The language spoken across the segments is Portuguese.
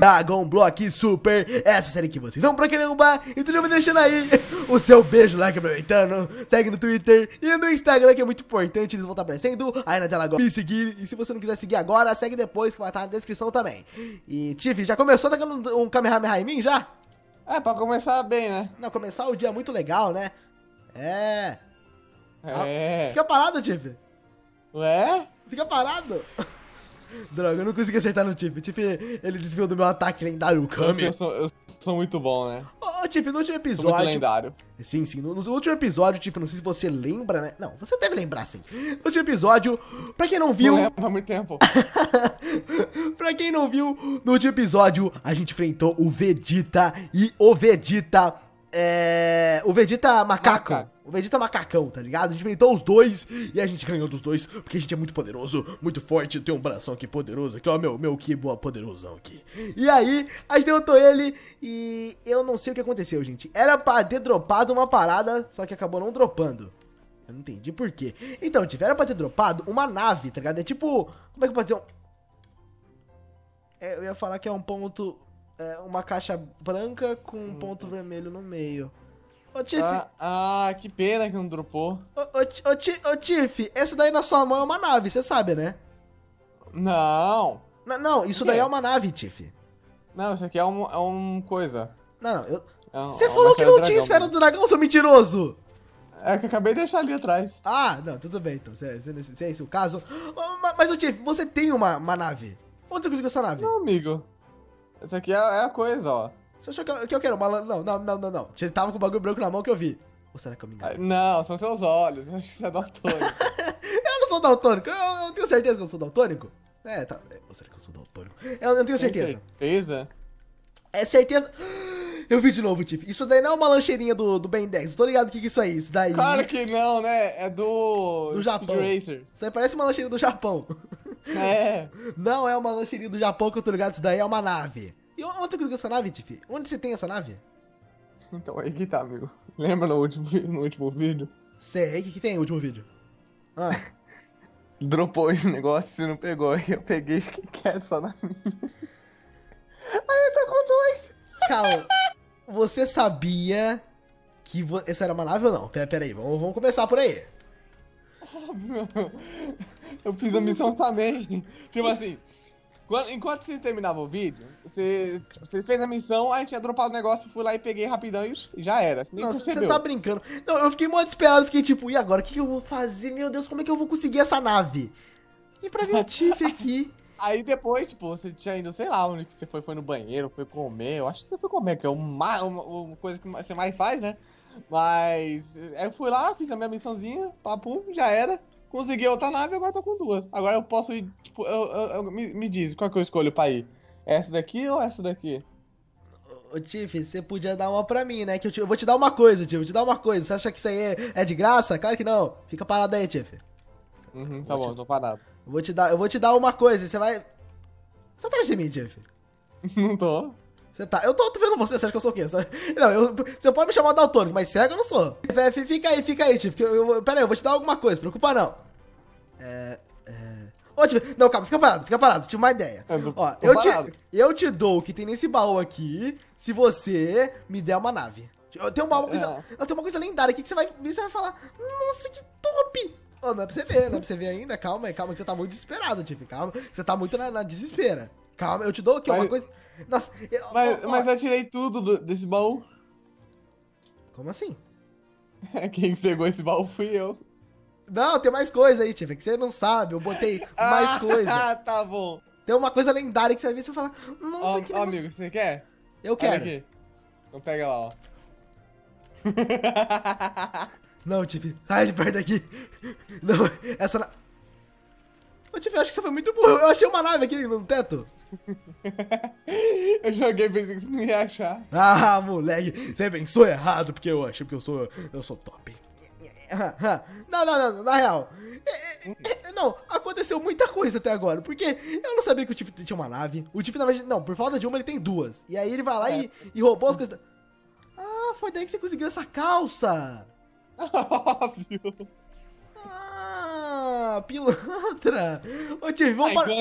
Dragon Block Super, essa série que vocês vão pra querer roubar. Então já vai deixando aí o seu beijo, like, aproveitando. Segue no Twitter e no Instagram, que é muito importante. Eles vão estar aparecendo aí na tela agora. Me seguir, e se você não quiser seguir agora, segue depois, que vai estar na descrição também. E Tiff, já começou tacando um Kamehameha em mim, já? É, pra começar bem, né? Não, começar o dia é muito legal, né? É... É... Fica parado, Tiff. Ué? Fica parado. Droga, eu não consegui acertar no Tiff. Tiff, ele desviou do meu ataque lendário, o Kami. Eu sou muito bom, né? Ô, Tiff, no último episódio... Muito lendário. Sim, sim. No último episódio, Tiff, não sei se você lembra, né? Não, você deve lembrar, sim. No último episódio, pra quem não viu... Não lembro, há muito tempo. Pra quem não viu, no último episódio, a gente enfrentou o Vegeta e o Vegeta... O Vegeta macaco. O Vegeta macacão, tá ligado? A gente enfrentou os dois e a gente ganhou dos dois, porque a gente é muito poderoso, muito forte. Eu tenho um bração aqui poderoso, aqui ó, meu Kibo poderosão aqui. E aí, a gente derrotou ele e eu não sei o que aconteceu, gente. Era pra ter dropado uma parada, só que acabou não dropando. Eu não entendi por quê. Então, tiveram pra ter dropado uma nave, tá ligado? É tipo, como é que pode ser um... eu ia falar que é um ponto... uma caixa branca com um ponto vermelho no meio. Ô, Tiff... Ah, que pena que não dropou. Ô, Tiff, essa daí na sua mão é uma nave, você sabe, né? Não. Não, isso daí é uma nave, Tiff. Não, isso aqui é um coisa. Não, eu... Você falou que não tinha esfera do dragão, seu mentiroso! É que eu acabei de deixar ali atrás. Ah, não, tudo bem, então. Se é esse o caso... Mas, ô, Tiff, você tem uma nave. Onde você conseguiu essa nave? Não, amigo. Essa aqui é a coisa, ó. Você achou que eu quero uma... Não. Você tava com o bagulho branco na mão que eu vi. Ou será que eu me engano? Não, são seus olhos. Eu acho que você é daltônico. Eu não sou daltônico. Eu tenho certeza que eu não sou daltônico. É, tá. Ou será que eu sou daltônico? Eu não tenho certeza. Certeza? É certeza... Eu vi de novo, Tiff. Isso daí não é uma lancheirinha do Ben 10. Eu tô ligado o que isso é isso daí. Claro que não, né? É do... Do Japão. Racer. Isso aí parece uma lancheirinha do Japão. É. Não é uma lancheirinha do Japão que eu tô ligado. Isso daí é uma nave. E onde você conseguiu essa nave, Tiff? Onde você tem essa nave? Então, aí que tá, amigo. Lembra no último vídeo? Sei, o que tem no último vídeo? Ah. Dropou esse negócio e não pegou. Aí eu peguei e fiquei quieto só na minha. Aí tá com dois. Calma. Você sabia que essa era uma nave ou não? Pera aí, vamos começar por aí. Óbvio. Eu fiz a missão também. Tipo assim, enquanto você terminava o vídeo, você fez a missão, a gente ia dropar o negócio, fui lá e peguei rapidão e já era. Você nem percebeu. Você tá brincando. Não, eu fiquei muito desesperado, fiquei tipo, e agora? O que eu vou fazer? Meu Deus, como é que eu vou conseguir essa nave? E pra ver o Tiff aqui... Aí depois, tipo, você tinha ido, sei lá, onde que você foi no banheiro, foi comer. Eu acho que você foi comer, que é uma coisa que você mais faz, né? Mas aí eu fui lá, fiz a minha missãozinha, papum, já era. Consegui outra nave, agora tô com duas. Agora eu posso ir, tipo, me diz, qual que eu escolho pra ir? Essa daqui ou essa daqui? Ô, Tiff, você podia dar uma pra mim, né? Que eu vou te dar uma coisa, Tiff, vou te dar uma coisa. Você acha que isso aí é de graça? Claro que não. Fica parado aí, Tiff. Uhum, tá bom, tô parado. Eu vou te dar uma coisa, você vai... Você tá atrás de mim, Jeff? Não tô. Você tá... Eu tô vendo você, você acha que eu sou o quê? Não, você pode me chamar daltônico, mas cego eu não sou. Fica aí, Jeff. Pera aí, eu vou te dar alguma coisa, não preocupa não. Ô, Jeff, não, calma, fica parado, tive uma ideia. Ó, eu te dou o que tem nesse baú aqui, se você me der uma nave. Eu tenho uma coisa lendária aqui que você vai falar, nossa, que top! Oh, não é pra você ver ainda, calma, que você tá muito desesperado, Tiff, calma, você tá muito na desespera. Calma, eu te dou aqui uma coisa... Nossa, eu tirei tudo desse baú. Como assim? Quem pegou esse baú fui eu. Não, tem mais coisa aí, Tiff, que você não sabe, eu botei mais coisa. Ah, tá bom. Tem uma coisa lendária que você vai ver e você vai falar, nossa, que negócio... Amigo, você quer? Eu quero. Olha aqui. Então pega lá, ó. Não, Tiff, sai de perto daqui. Não, essa nave... Ô, Tiff, eu acho que você foi muito burro. Eu achei uma nave aqui no teto. Eu joguei pensei que você não ia achar. Ah, moleque, você pensou errado porque eu achei, porque eu sou top. Não, na real. Não, aconteceu muita coisa até agora, porque eu não sabia que o Tiff tinha uma nave. O Tiff, na verdade, não, por falta de uma, ele tem duas. E aí ele vai lá e roubou as coisas... Ah, foi daí que você conseguiu essa calça. Óbvio. Ah, Calma, pilantra. Ô, tio, vamos parar.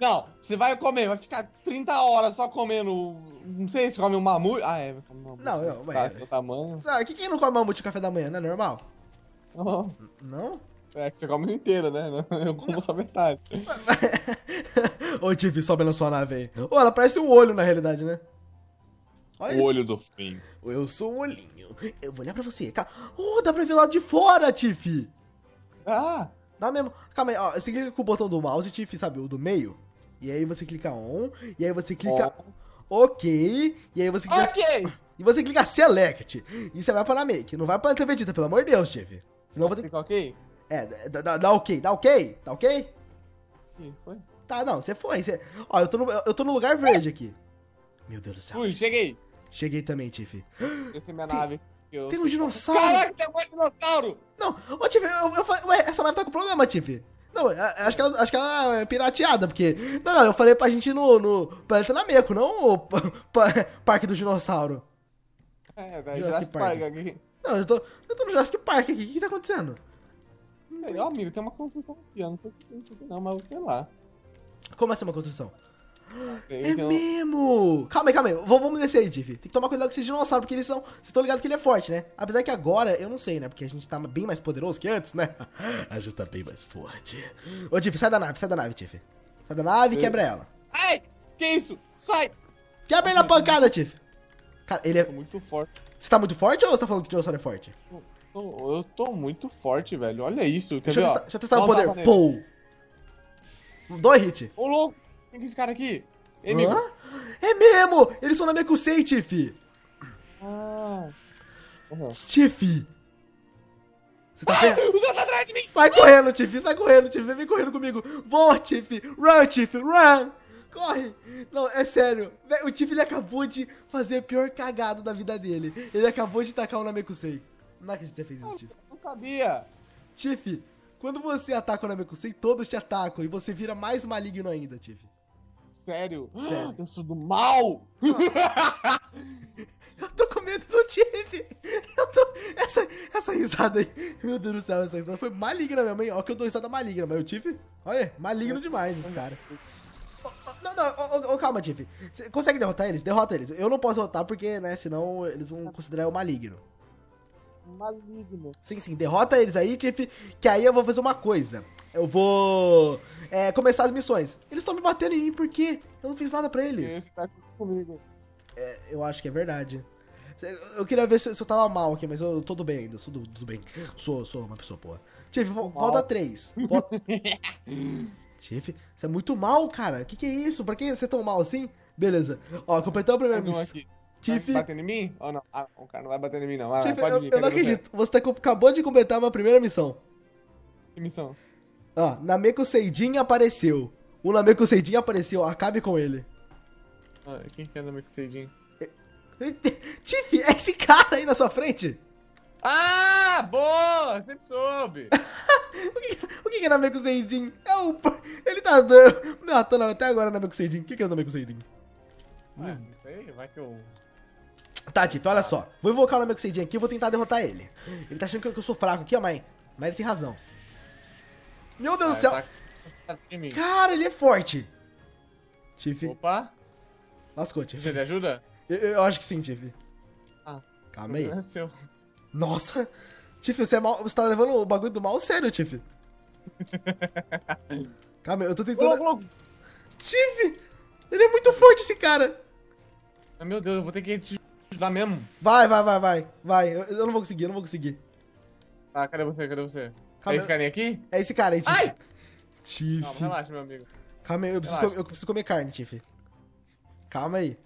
Não, você vai comer, vai ficar 30 horas só comendo. Não sei se come um mamute. Ah, é. Não, eu. Tamanho. Sabe, quem não come mamute no café da manhã, não é normal? Não. Não? É que você come o inteiro, né? Eu como não. Só metade. Ô, tio, sobe na sua nave aí. Ô, ela parece um olho na realidade, né? Olha o isso. Olho do fim. Eu sou um olhinho. Eu vou olhar pra você. Oh, dá pra ver lá de fora, Tiff. Ah. Dá mesmo. Calma aí. Ó, você clica com o botão do mouse, Tiff, sabe? O do meio. E aí você clica on. E aí você clica... Oh. Ok. E aí você clica... Ok. E você clica select. E você vai pra Namek. Não vai pra Vegeta, pelo amor de Deus, Tiff. Senão você vou ter... ok? É, dá ok. Dá ok? Tá ok? Ih, foi? Tá, não. Você foi. Você... Ó, eu tô no lugar verde aqui. Meu Deus do céu. Ui, cheguei. Cheguei também, Tiff. Essa é minha nave. Tem um dinossauro. Caraca, tem um dinossauro! Não, ô, Tiff, eu falei... Ué, essa nave tá com problema, Tiff. Não, acho que ela é pirateada, porque... Não, eu falei pra gente ir no Planeta Nameco, não o Parque do Dinossauro. É, da Jurassic Park aqui. Não, eu tô no Jurassic Park aqui. O que tá acontecendo? Meu amigo, tem uma construção aqui. Eu não sei o que tem isso aqui não, mas eu vou ter lá. Como assim uma construção? É mesmo! Calma aí. Vamos descer aí, Tiff. Tem que tomar cuidado com esses dinossauros, porque eles são... Vocês estão ligados que ele é forte, né? Apesar que agora, eu não sei, né? Porque a gente tá bem mais poderoso que antes, né? A gente tá bem mais forte. Ô, Tiff, sai da nave, Tiff. Sai da nave e quebra ela. Ai! Que isso? Sai! Quebra ele na pancada, Tiff. Cara, ele é... Eu tô muito forte. Você tá muito forte ou você tá falando que o dinossauro é forte? Eu tô muito forte, velho. Olha isso. Quer ver, ó? Deixa eu testar o poder. Pou! 2 hits. Ô, louco! Quem que é esse cara aqui? É mesmo? É mesmo! Eles são Namekusei, Tiff! Ah. Uhum. Tiff! Você tá vendo? O Zé tá atrás de mim! Sai correndo, Tiff! Vem correndo comigo! Voa, Tiff! Run, Tiff! Run! Corre! Não, é sério. O Tiff, ele acabou de fazer a pior cagada da vida dele. Ele acabou de tacar o Namekusei. Não acredito que você fez isso, Tiff. Não sabia! Tiff, quando você ataca o Namekusei, todos te atacam. E você vira mais maligno ainda, Tiff. Sério? Eu sou do mal? Eu tô com medo do Tiff. Essa risada aí. Meu Deus do céu, essa risada foi maligna mesmo, hein? Ó que eu dou risada maligna, mas o Tiff... Olha, maligno demais esse cara. Não, calma, Tiff. Você consegue derrotar eles? Derrota eles. Eu não posso derrotar porque, né, senão eles vão considerar eu maligno. Maligno. Sim, derrota eles aí, Tiff, que aí eu vou fazer uma coisa. Eu vou começar as missões. Eles estão me batendo em mim porque eu não fiz nada pra eles. Esse tá comigo. É, eu acho que é verdade. Eu queria ver se eu tava mal aqui, mas eu tô do bem ainda. Eu sou do bem. Sou uma pessoa boa. Tiff, volta 3. Tiff, você é muito mal, cara. Que é isso? Pra que você é tão mal assim? Beleza. Ó, completou a primeira missão. Tiff... Vai bater em mim? Ou não? Ah, o cara não vai bater em mim, não. Ah, Tiff, eu não acredito. Você acabou de completar uma primeira missão. Que missão? Ó, Namekuseijin apareceu. O Namekuseijin apareceu. Acabe com ele. Ah, quem que é o Namekuseijin? Tiff, é esse cara aí na sua frente? Ah, boa! Sempre soube. O que é Namekuseijin? Ele tá matando até agora Namekuseijin. O que é o Namekuseijin? Não sei, vai que eu... Tá, Tiff, olha só. Vou invocar o Namekuseijin aqui e vou tentar derrotar ele. Ele tá achando que eu sou fraco aqui, ó, mãe. Mas ele tem razão. Meu Deus do céu. Tá... Cara, ele é forte. Tiff. Opa. Lascou, Tiff. Você me ajuda? Eu acho que sim, Tiff. Ah. Calma aí. É seu. Nossa. Tiff, você tá levando o bagulho do mal sério, Tiff. Calma aí, eu tô tentando... Logo. Tiff! Ele é muito forte, esse cara. Meu Deus, eu vou ter que te ajudar mesmo. Vai. Eu não vou conseguir, Ah, cadê você? Calma, é esse carinha aqui? É esse cara aí, Tiff. Ai! Tiff. Calma, relaxa, meu amigo. Calma aí, eu preciso comer carne, Tiff. Calma aí.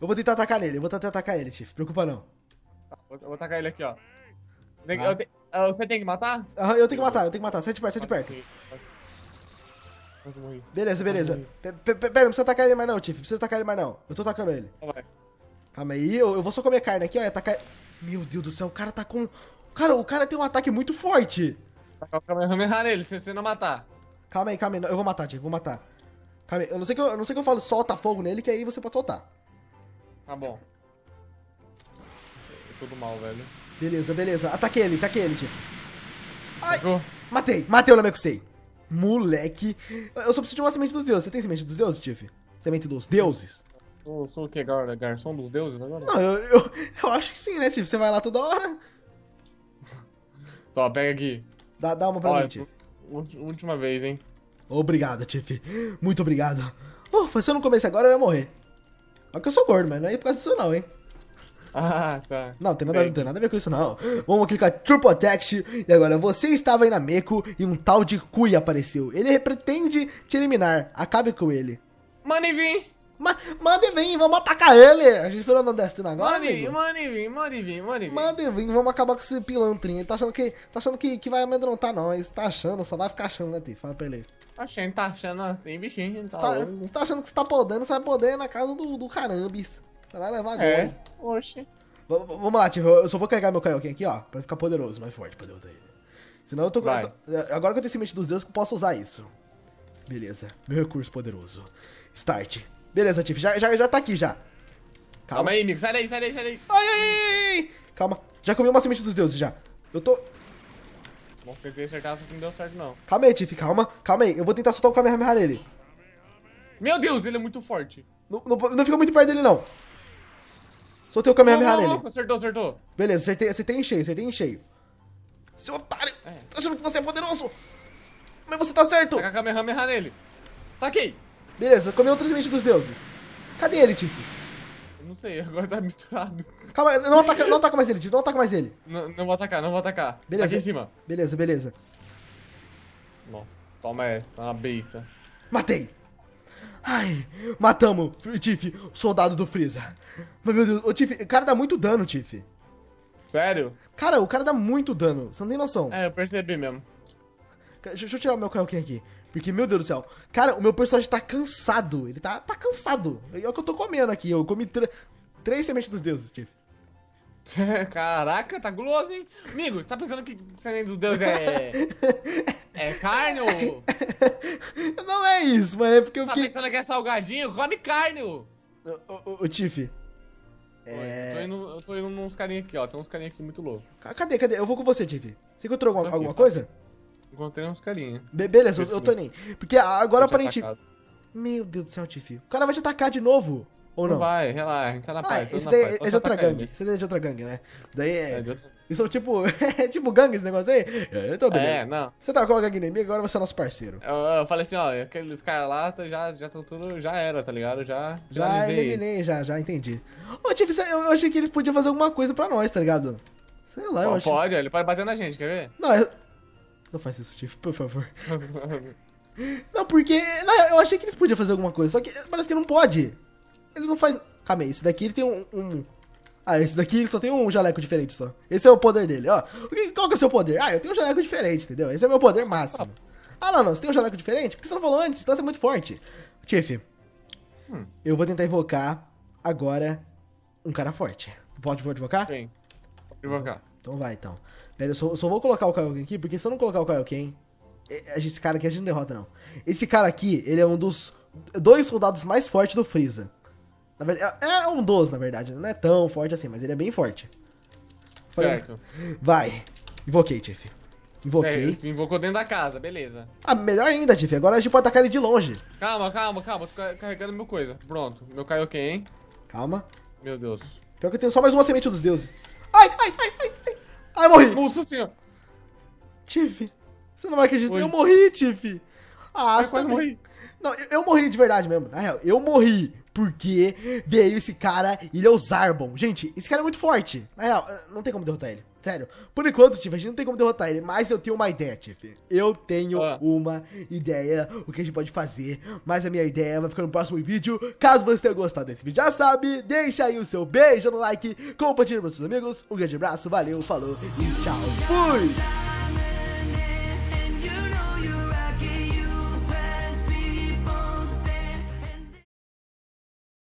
Eu vou tentar atacar nele, Tiff. Preocupa não. Tá, vou atacar ele aqui, ó. Você tem que matar? Aham, eu tenho que matar, Sai de perto. Mas eu morri. Beleza. Pera, não precisa atacar ele mais não, Tiff. Eu tô atacando ele. Vai. Calma aí, eu vou só comer carne aqui, ó, e atacar... Meu Deus do céu, o cara tá com... Cara, o cara tem um ataque muito forte. Tacar o Kamehameha nele, se você não matar. Calma aí. Eu vou matar, Tiff, Calma aí, eu não sei que eu falo solta fogo nele, que aí você pode soltar. Tá bom. Eu tô do mal, velho. Beleza. Ataquei ele, Tiff. Ai, matei, matei o Namekusei. Moleque. Eu só preciso de uma semente dos deuses. Você tem semente dos deuses, Tiff? Semente dos deuses? Eu sou o que, garçom dos deuses agora? Não, eu acho que sim, né, Tiff? Você vai lá toda hora. Tá, pega aqui. Dá uma pra mim, Tiff. Última vez, hein? Obrigado, Tiff. Muito obrigado. Ufa, se eu não comesse agora, eu ia morrer. Olha que eu sou gordo, mas não é por causa disso não, hein? Ah, tá. Não, tem nada a ver com isso, não. Vamos clicar Triple Attack. E agora, você estava em Nameco e um tal de Kui apareceu. Ele pretende te eliminar. Acabe com ele. Mande vir, vamos atacar ele. A gente falou não destino agora, mande vir, vamos acabar com esse pilantrinho. Ele tá achando que vai amedrontar nós. Tá achando, só vai ficar achando, né, Ti? Fala pra ele. Achei, tá achando assim, bichinho. Você tá achando que você tá podendo, você vai poder na casa do carambis. Você vai levar agora. É, oxe. Vamos lá, Tiff, eu só vou carregar meu Kaioken aqui, ó, pra ficar poderoso, mais forte, pra derrotar ele. Senão eu tô... Agora que eu tenho semente dos deuses, eu posso usar isso. Beleza, meu recurso poderoso. Start. Beleza, Tiff, já tá aqui, já. Calma aí, amigo, sai daí. Ai. Calma, já comi uma semente dos deuses, já. Eu tô... Nossa, tentei acertar, só que não deu certo, não. Calma aí, Tiff, calma aí. Eu vou tentar soltar o Kamehameha nele. Meu Deus, ele é muito forte. Não fica muito perto dele, não. Soltei o Kamehameha nele. Acertou. Beleza, acertei em cheio. Seu otário, você tá achando que você é poderoso? Mas você tá certo. Taca o Kamehameha nele. Taquei. Beleza, comi outra semente dos deuses. Cadê ele, Tiff? Não sei, agora tá misturado. Calma, não ataca mais ele, Tiff, não ataca mais ele. Não vou atacar. Beleza. Aqui em cima. Beleza. Nossa, toma essa, tá uma beiça. Matei. Ai, matamos, Tiff, o soldado do Freezer. Mas, meu Deus, ô, Tiff, o cara dá muito dano, Tiff. Sério? Cara, o cara dá muito dano, você não tem noção. É, eu percebi mesmo. Deixa eu tirar o meu Kaioken aqui. Porque, meu Deus do céu, cara, o meu personagem tá cansado. Ele tá cansado. É o que eu tô comendo aqui. Eu comi três sementes dos deuses, Tiff. Caraca, tá guloso, hein? Amigo, você tá pensando que semente dos deuses é carne ou... Não é isso, mas é porque eu fiquei... Tá pensando que é salgadinho? Come carne! Ô, Tiff. Eu tô indo uns carinhas aqui, ó. Tem uns carinhas aqui muito loucos. Cadê? Eu vou com você, Tiff. Você encontrou alguma coisa? Encontrei uns carinhas. Beleza, eu tô nem. Porque agora aparentemente... Meu Deus do céu, Tiff. O cara vai te atacar de novo, ou não? Não vai, relaxa, a gente tá na paz. Esse daí é de outra gangue. Esse daí é de outra gangue, né? Daí é... Isso é tipo... É tipo gangue esse negócio aí? Eu tô bem. É, não. Você tá com a gangue inimiga, agora você é nosso parceiro. Eu falei assim, ó, aqueles caras lá já estão tudo... Já era, tá ligado? Já eliminei, já entendi. Ô, Tiff, eu achei que eles podiam fazer alguma coisa pra nós, tá ligado? Sei lá, eu acho... Pode, ele pode bater na gente, quer ver? Não, não faz isso, Tiff, por favor. Não, porque... Não, eu achei que eles podiam fazer alguma coisa, só que parece que não pode. Eles não fazem... Calma aí, esse daqui ele tem um... Ah, esse daqui ele só tem um jaleco diferente só. Esse é o poder dele, ó. Qual que é o seu poder? Ah, eu tenho um jaleco diferente, entendeu? Esse é o meu poder máximo. Ah, não, você tem um jaleco diferente? Por que você não falou antes? Então você é muito forte. Tiff, eu vou tentar invocar agora um cara forte. Pode invocar? Sim, pode invocar. Então vai, então. Pera, eu só vou colocar o Kaioken aqui, porque se eu não colocar o Kaioken, esse cara aqui a gente não derrota, não. Esse cara aqui, ele é um dos dois soldados mais fortes do Freeza. Na verdade, é um dos, na verdade. Não é tão forte assim, mas ele é bem forte. Certo. Vai. Invoquei, Tiff. Invoquei. É, invocou dentro da casa, beleza. Ah, melhor ainda, Tiff. Agora a gente pode atacar ele de longe. Calma. Tô carregando minha coisa. Pronto. Meu Kaioken, hein? Calma. Meu Deus. Pior que eu tenho só mais uma semente dos deuses. Ai. Ai, morri. Nossa senhora. Tiff, você não vai acreditar. Oi. Eu morri, Tiff. Ah, você quase morri. Não, eu morri de verdade mesmo. Na real, eu morri. Porque veio esse cara, ele é o Zarbon. Gente, esse cara é muito forte. Na real, não tem como derrotar ele. Sério. Por enquanto, Tiff, a gente não tem como derrotar ele. Mas eu tenho uma ideia, Tiff. Eu tenho uma ideia, o que a gente pode fazer. Mas a minha ideia vai ficar no próximo vídeo. Caso você tenha gostado desse vídeo, já sabe. Deixa aí o seu beijo no like. Compartilha com seus amigos. Um grande abraço, valeu, falou e tchau. Fui!